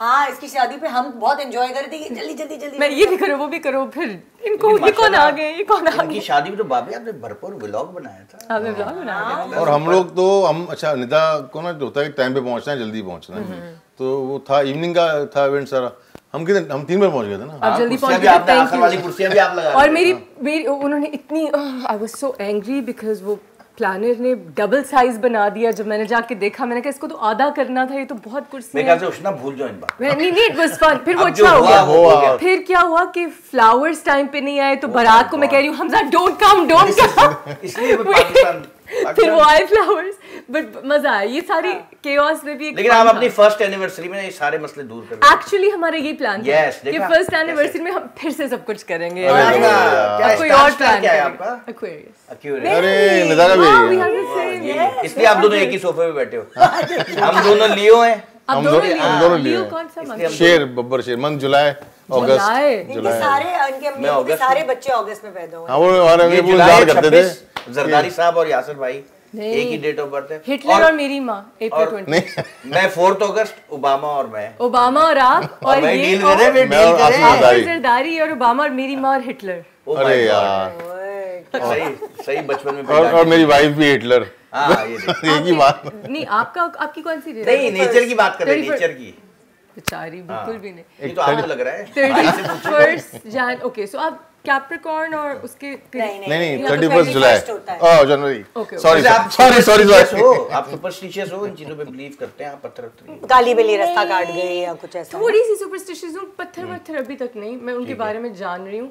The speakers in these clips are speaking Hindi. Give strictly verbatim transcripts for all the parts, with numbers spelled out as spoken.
हाँ, इसकी शादी पे हम बहुत एंजॉय कर रहे थे, जल्दी जल्दी जल्दी मैं ये भी करो वो भी करो, फिर इनको ये कौन आ गए ये कौन आ गए। शादी में तो बाबी आपने भरपूर व्लॉग बनाया था। हाँ, व्लॉग बनाया। और हम लोग तो हम अच्छा निदा को ना होता है टाइम पे पहुँचना है, जल्दी पहुँचना है, तो वो था इवनिंग का था इवेंट सारा। हम कितने हम तीन बार पहुँच गए थे ना। आप जल्दी पहुँच गए। और मेरी मेरी उन्होंने इतनी I was so angry because वो प्लानर ने डबल साइज बना दिया। जब मैंने जाके देखा मैंने कहा इसको तो आधा करना था, ये तो बहुत कुर्सी है। उष्णा भूल जाओ इन बात। नहीं नहीं इट वाज फन। फिर वो अच्छा हो गया। फिर क्या हुआ कि फ्लावर्स टाइम पे नहीं आए तो बारात को मैं कह रही हूँ Hamza don't come don't come, इसलिए फिर वो आई फ्लावर्स। बट मजा आया ये सारी केओस में भी। लेकिन आप अपनी फर्स्ट एनिवर्सरी में ये सारे मसले दूर कर। एक्चुअली हमारा ये प्लान था कि फर्स्ट एनिवर्सरी में हम फिर से सब कुछ करेंगे। कोई और प्लान क्या है आपका? एक्वेरियस। अरे निदा का भी, इसलिए आप दोनों एक ही सोफे पे बैठे हो। हम दोनों लियो हैं। हम दोनों लियो। कौन सा मंथ? शेर बब्बर शेर मंथ जुलाई अगस्त। जुलाई सारे इनके सारे बच्चे अगस्त में पैदा हुए। हाँ वो और ये जुलाई करते थे। जरदारी साहब और यासिर भाई एक ही डेट ऑफ बर्थ है। हिटलर और, और मेरी माँ अप्रैल बीस। मैं फोर्थ अगस्त। ओबामा और मैं। ओबामा और आप और, और ये और जरदारी और ओबामा और मेरी माँ और हिटलर। अरे यार सही सही बचपन में। और मेरी वाइफ भी हिटलर। हाँ ये की बात नहीं। आपका आपकी कौन सी डेट? नहीं नेचर की बात कर रहे हैं। नेचर की बेचारी बिल्कुल भी नहीं। तो आपको लग रहा है फर्स्ट जान। ओके सो आप कैप्रिकॉर्न और उसके नहीं नहीं, नहीं, नहीं thirty first July oh January. Okay sorry sorry sorry आप सुपरस्टिशियस हो, इन चीजों पे बिलीव करते हैं आप। पत्थर काली बिल्ली रास्ता काट गई या कुछ ऐसा? थोड़ी सी सुपरस्टिशियस हूं। पत्थर पत्थर अभी तक नहीं, मैं उनके बारे में जान रही हूं।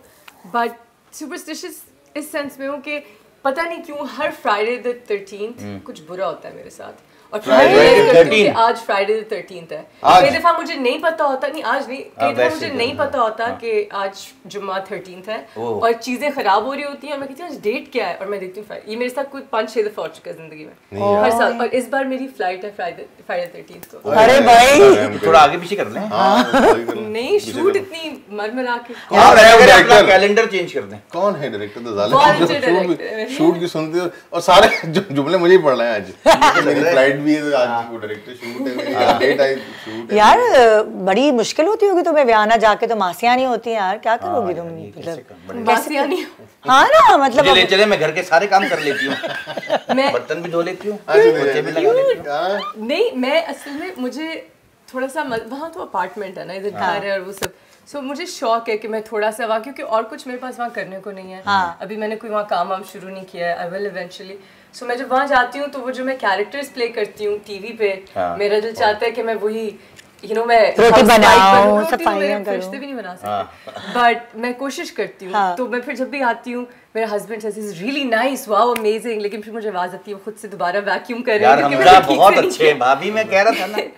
बट सुपरस्टिशियस इस सेंस में हूं कि पता नहीं क्यों हर फ्राइडे द थर्टीन्थ कुछ बुरा होता है मेरे साथ। और फ्राइडे आज फ्राइडे द थर्टीन्थ है। कई दफा मुझे नहीं पता होता नहीं आज नहीं कई दफा मुझे नहीं पता होता कि आज जुम्मा थर्टीन्थ है और चीजें खराब हो रही होती हैं और मैं कहती हूँ आज डेट क्या है और मैं देखती हूँ ये मेरे साथ कोई पाँच छह दफा हो चुका है जिंदगी में हर साल। और इस बार मेरी फ्लाइट है फ्राइडे फ्राइडे थर्टीन्थ को। अरे भाई थोड़ा आगे पीछे कर लें। नहीं शूट इतनी मरमरा के कैलेंडर चेंज कर दें। कौन है डायरेक्टर? शूट की सुनते हो और सारे जुमले मुझे ही पड़ रहे हैं। आज फ्लाइट भी है आज वो डायरेक्टर शूट है डेट आई शूट है। यार बड़ी मुश्किल होती होगी तुम्हें व्याना जाके, तो मासियां नहीं होती यार क्या करोगी तुम? मतलब मासियां नहीं। हाँ ना मतलब ले चले। मैं घर के सारे काम कर लेती हूँ, मैं बर्तन भी धो लेती हूँ। नहीं मैं असल में मुझे थोड़ा सा वहाँ तो अपार्टमेंट है ना इधर घर है और वो सब सो so, मुझे शौक है कि मैं थोड़ा सा वहाँ क्योंकि और कुछ मेरे पास वहाँ करने को नहीं है। हाँ। अभी मैंने कोई वहाँ काम वाम शुरू नहीं किया है। I will eventually. सो मैं जब वहाँ जाती हूँ तो वो जो मैं कैरेक्टर्स प्ले करती हूँ टीवी पे। हाँ। मेरा दिल चाहता है कि मैं वही यू you नो know, मैं रोटी बनाऊं रिश्ते भी नहीं बना सकती बट मैं कोशिश करती हूँ। तो मैं फिर जब भी आती हूँ मेरे हस्बैंड से is really nice wow amazing, लेकिन फिर मुझे आवाज आती है वो खुद से दोबारा वैक्यूम कर रहे हैं। यार हमजा बहुत अच्छे हैं भाभी, मैं कह रहा था ना